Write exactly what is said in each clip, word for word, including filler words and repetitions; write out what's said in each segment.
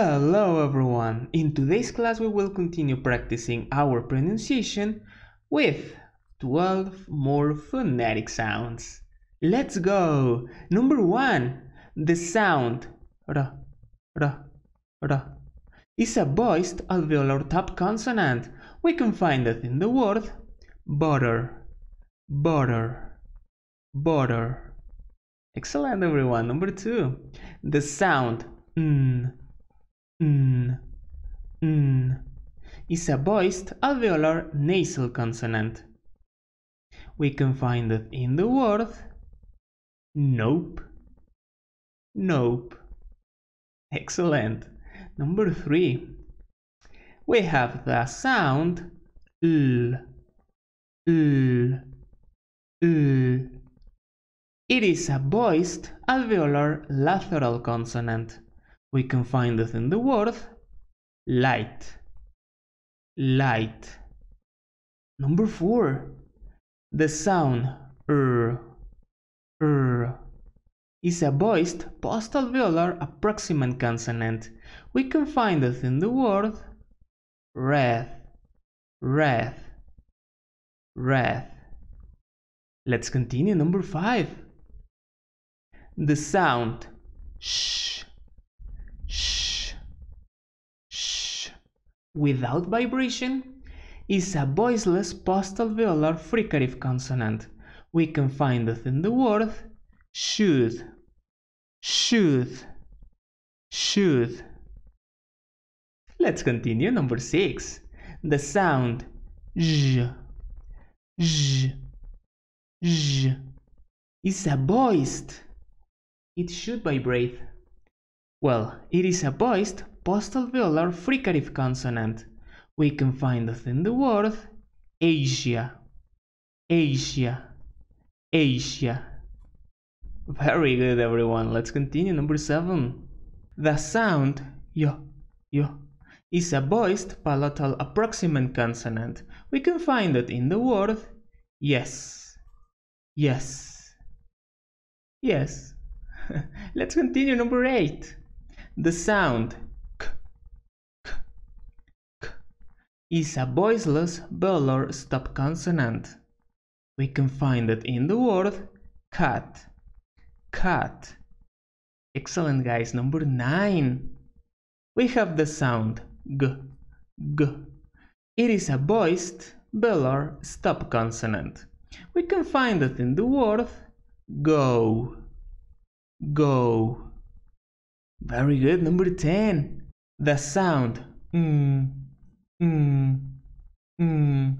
Hello everyone! In today's class we will continue practicing our pronunciation with twelve more phonetic sounds. Let's go! Number one, the sound R, R, R is a voiced alveolar top consonant. We can find it in the word butter, butter, butter. Excellent everyone! Number two, the sound N. N, N is a voiced alveolar nasal consonant. We can find it in the word nope, nope. Excellent. Number three, we have the sound L, L, L. It is a voiced alveolar lateral consonant. We can find it in the word light, light. Number four, the sound R, R is a voiced postalveolar approximant consonant. We can find it in the word red, red, red. Let's continue. Number five, the sound sh, sh, sh, without vibration, is a voiceless postalveolar fricative consonant. We can find it in the word should, should, should. Let's continue. Number six, the sound j, j, j is a voiced. It should vibrate. Well, it is a voiced postalveolar fricative consonant. We can find it in the word Asia, Asia, Asia. Very good everyone, let's continue. Number seven, the sound yo, yo is a voiced palatal approximant consonant. We can find it in the word yes, yes, yes. Let's continue. Number eight, the sound k, k, k is a voiceless velar stop consonant. We can find it in the word cat, cat. Excellent guys. Number nine, we have the sound g, g. It is a voiced velar stop consonant. We can find it in the word go, go. Very good. Number ten, the sound mm, mm, mm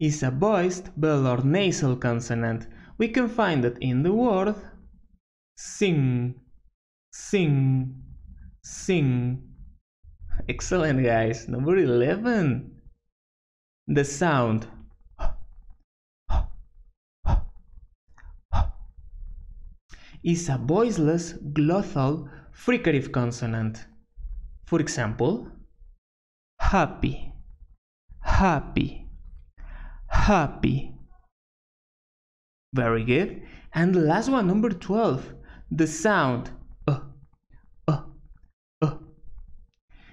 is a voiced velar nasal consonant. We can find it in the word sing, sing, sing. Excellent guys. Number eleven, the sound is a voiceless glottal fricative consonant. For example, happy, happy, happy. Very good. And the last one, number twelve, the sound uh, uh, uh,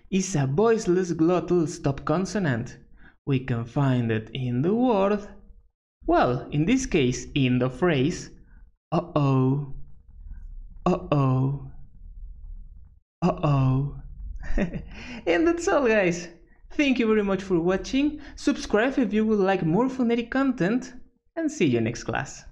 is a voiceless glottal stop consonant. We can find it in the word, well, in this case, in the phrase uh-oh, uh-oh, uh-oh. And that's all guys. Thank you very much for watching. Subscribe if you would like more phonetic content, and see you next class.